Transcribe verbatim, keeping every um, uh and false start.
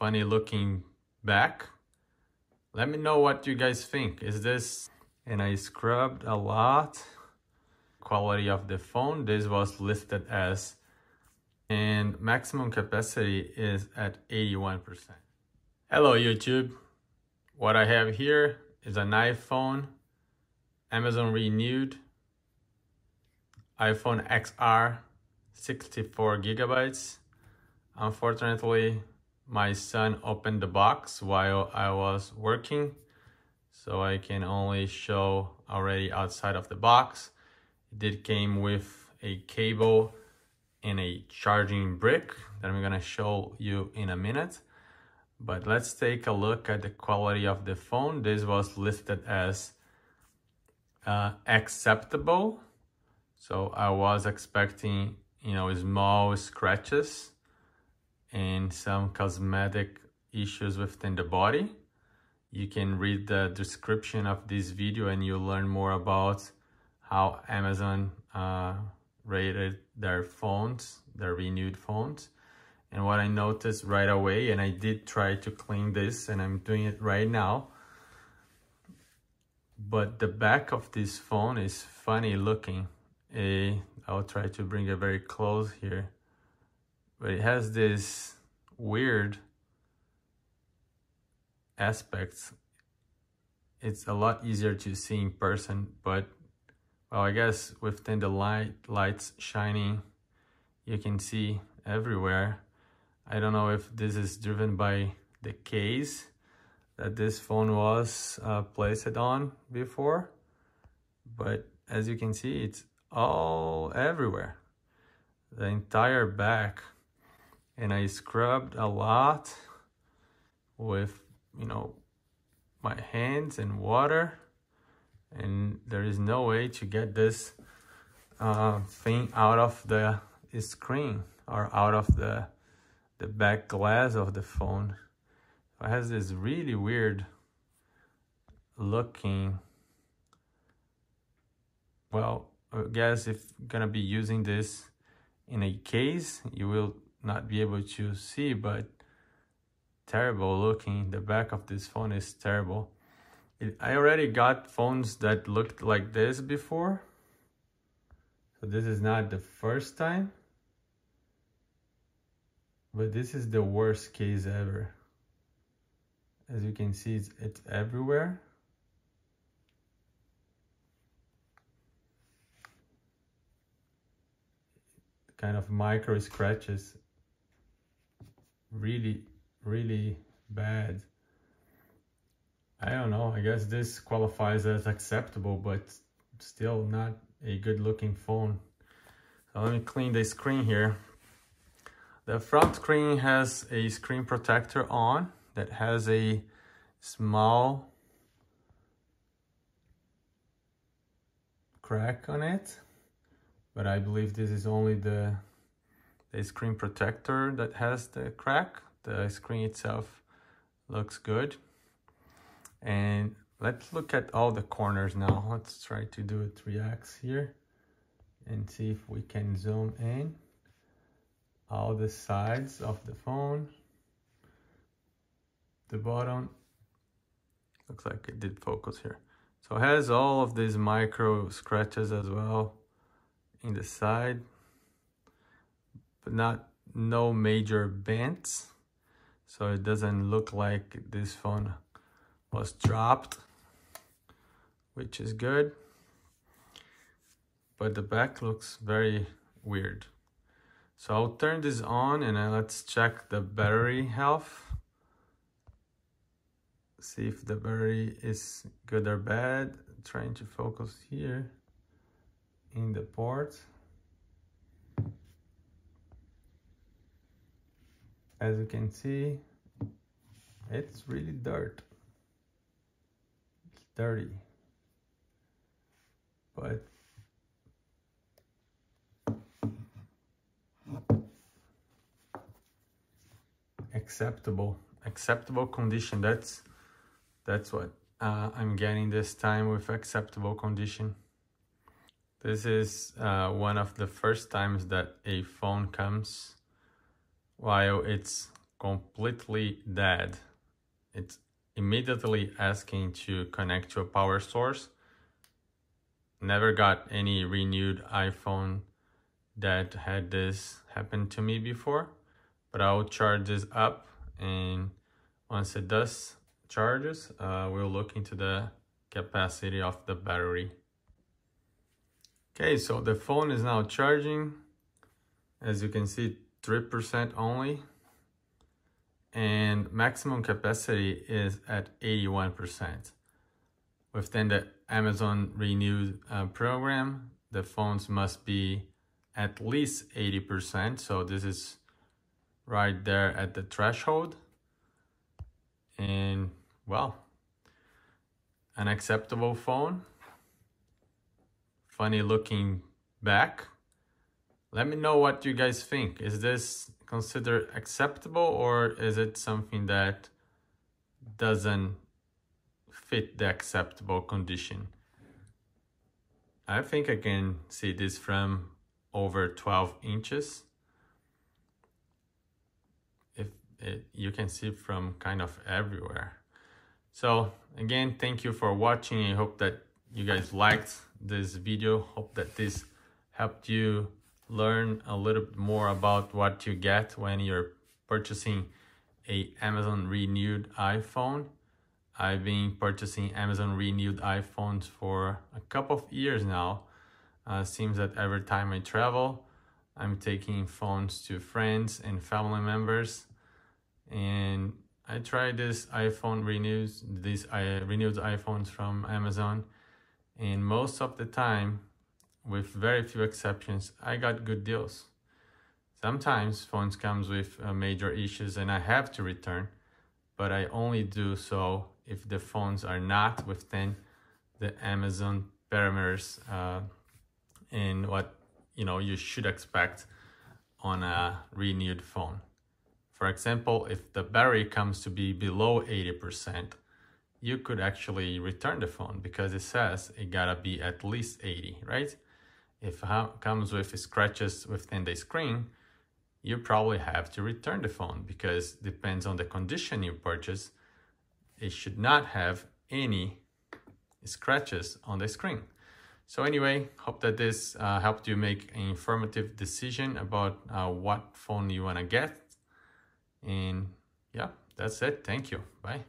funny looking back. Let me know what you guys think. Is this, and I scrubbed a lot, quality of the phone. This was listed as, and maximum capacity is at eighty-one percent. Hello YouTube. What I have here is an iPhone, Amazon Renewed, iPhone X R, sixty-four gigabytes. Unfortunately, my son opened the box while I was working, so I can only show already outside of the box. It did came with a cable and a charging brick that I'm gonna show you in a minute. But let's take a look at the quality of the phone. This was listed as uh, acceptable. So I was expecting, you know, small scratches and some cosmetic issues within the body. You can read the description of this video and you'll learn more about how Amazon uh, rated their phones, their renewed phones. And what I noticed right away, and I did try to clean this and I'm doing it right now, but the back of this phone is funny looking. A, I'll try to bring it very close here, but it has this weird aspects. It's a lot easier to see in person, but well, I guess within the light, lights shining, you can see everywhere. I don't know if this is driven by the case that this phone was uh, placed on before, but as you can see, it's all everywhere, the entire back. And I scrubbed a lot with, you know, my hands and water, and there is no way to get this uh, thing out of the screen or out of the the back glass of the phone. It has this really weird looking, well, I guess if you're gonna be using this in a case, you will not be able to see, but terrible looking. The back of this phone is terrible. It, I already got phones that looked like this before, so this is not the first time, but this is the worst case ever. As you can see, it's, it's everywhere. Kind of micro scratches, really, really bad. I don't know, I guess this qualifies as acceptable, but still not a good looking phone. So let me clean the screen here. The front screen has a screen protector on that has a small crack on it. But I believe this is only the, the screen protector that has the crack. The screen itself looks good. And let's look at all the corners now. Let's try to do a three X here and see if we can zoom in all the sides of the phone. The bottom looks like it did focus here. So it has all of these micro scratches as well in the side, but not no major bends, so it doesn't look like this phone was dropped, which is good. But the back looks very weird. So I'll turn this on and then let's check the battery health, see if the battery is good or bad. I'm trying to focus here in the port. As you can see, it's really dirt. It's dirty. But acceptable, acceptable condition. That's that's what uh, I'm getting this time with acceptable condition. This is uh, one of the first times that a phone comes while it's completely dead. It's immediately asking to connect to a power source. Never got any renewed iPhone that had this happen to me before, but I'll charge this up, and once it does charges, uh, we'll look into the capacity of the battery. Okay, so the phone is now charging, as you can see, three percent only, and maximum capacity is at eighty-one percent. Within the Amazon Renewed uh, program, the phones must be at least eighty percent, so this is right there at the threshold. And well, an acceptable phone, funny looking back. Let me know what you guys think. Is this considered acceptable, or is it something that doesn't fit the acceptable condition? I think I can see this from over twelve inches. If it, you can see from kind of everywhere. So again, thank you for watching. I hope that you guys liked this video. Hope that this helped you learn a little bit more about what you get when you're purchasing a Amazon Renewed iPhone. I've been purchasing Amazon Renewed iPhones for a couple of years now. Uh, seems that every time I travel, I'm taking phones to friends and family members, and I tried this iPhone renews these uh, renewed iPhones from Amazon, and most of the time, with very few exceptions, I got good deals. Sometimes phones comes with uh, major issues and I have to return, but I only do so if the phones are not within the Amazon parameters uh, and what you know you should expect on a renewed phone. For example, if the battery comes to be below eighty percent, you could actually return the phone because it says it gotta be at least eighty, right? If it comes with scratches within the screen, you probably have to return the phone because it depends on the condition you purchase. It should not have any scratches on the screen. So anyway, hope that this uh, helped you make an informative decision about uh, what phone you wanna get. And yeah, that's it. Thank you. Bye.